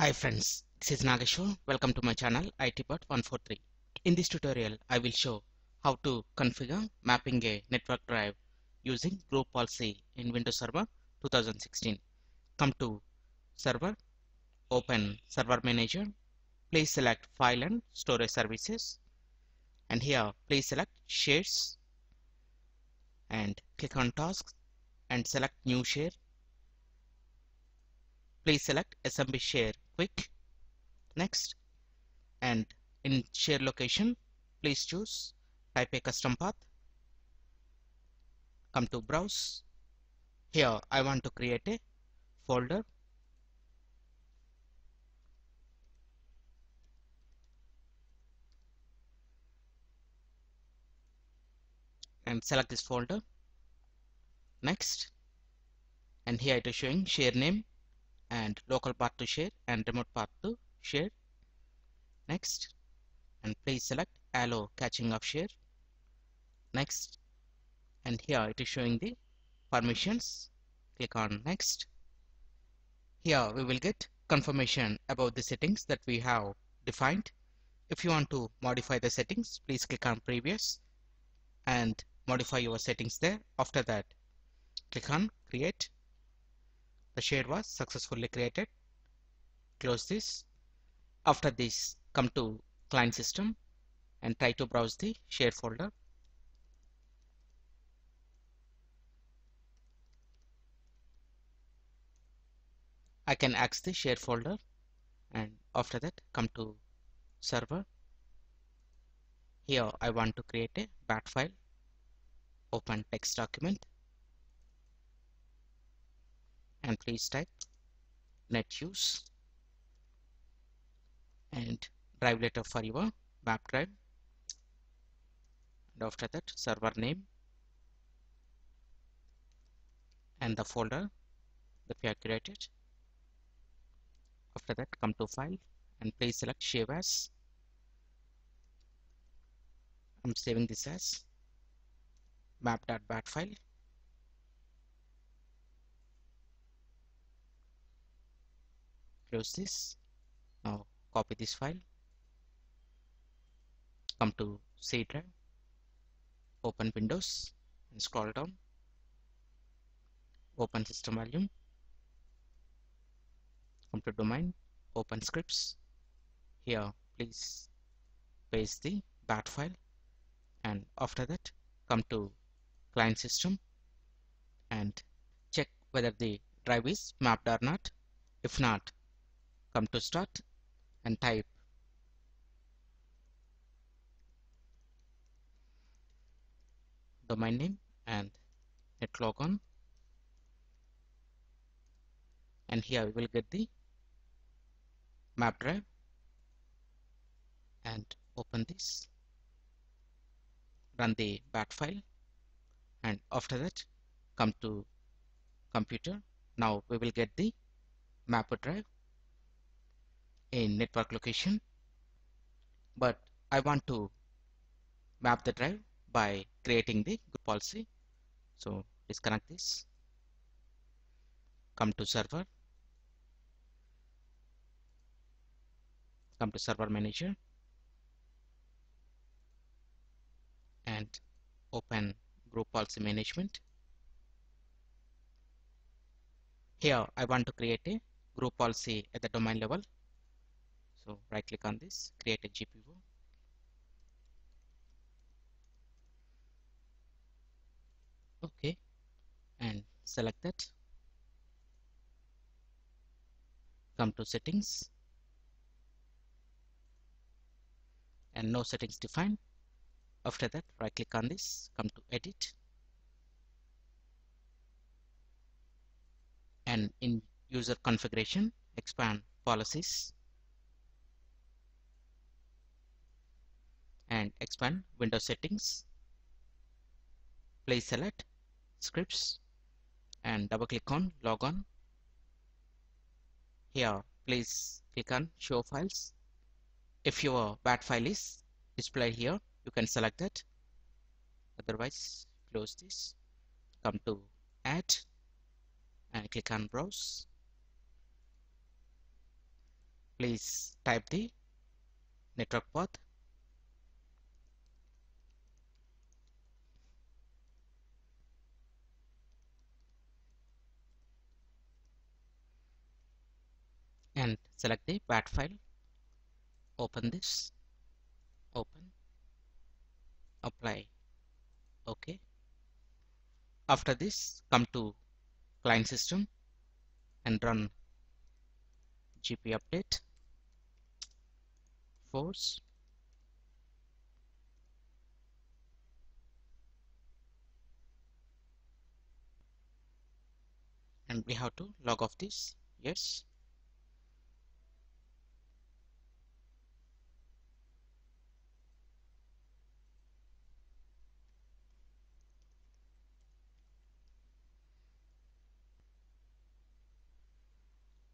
Hi friends, this is Nageshwar. Welcome to my channel ITbird143. In this tutorial, I will show how to configure mapping a network drive using group policy in Windows Server 2016. Come to Server, open Server Manager, please select File and Storage Services, and here please select Shares and click on Tasks and select New Share. Please select SMB Share Quick, next, and in share location please choose, type a custom path, come to browse. Here I want to create a folder. And select this folder, next, and here it is showing share name and local path to share and remote path to share, next, and please select allow caching of share, next, and here it is showing the permissions, click on next. Here we will get confirmation about the settings that we have defined. If you want to modify the settings, please click on previous and modify your settings there. After that, click on create. The share was successfully created. Close this. After this, come to client system and try to browse the share folder. I can access the share folder, and after that come to server. Here I want to create a BAT file, open text document, and please type net use and drive letter for your map drive, and after that server name and the folder that we have created. After that, come to file and please select save as. I'm saving this as map.bat file. Close this. Now copy this file. Come to C drive. Open Windows and scroll down. Open system volume. Come to domain. Open scripts. Here, please paste the BAT file. And after that, come to client system and check whether the drive is mapped or not. If not, come to start and type domain name and hit log on. And here we will get the map drive and open this. Run the BAT file, and after that come to computer. Now we will get the map drive in network location, but I want to map the drive by creating the group policy. So disconnect this, come to server, come to server manager, and open group policy management. Here I want to create a group policy at the domain level. So right click on this, create a GPO. Okay, and select that. Come to settings and no settings defined. After that, right click on this, come to edit, and in user configuration, expand policies and expand Windows settings. Please select scripts and double click on log on. Here, please click on show files. If your BAT file is displayed here, you can select that, otherwise close this. Come to add and click on browse, please type the network path. And select the bat file, open this, open, apply, OK. After this, come to client system and run GP update, force, and we have to log off this, yes.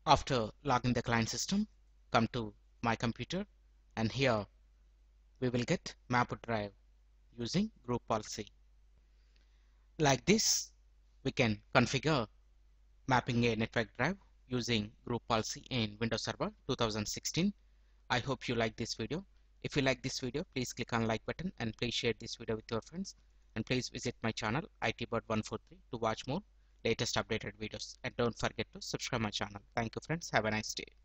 After logging the client system, come to my computer, and here we will get mapped drive using group policy. Like this, we can configure mapping a network drive using group policy in Windows Server 2016. I hope you like this video. If you like this video, please click on like button and please share this video with your friends. And please visit my channel ITbird143 to watch more latest updated videos, and don't forget to subscribe my channel. Thank you friends, have a nice day.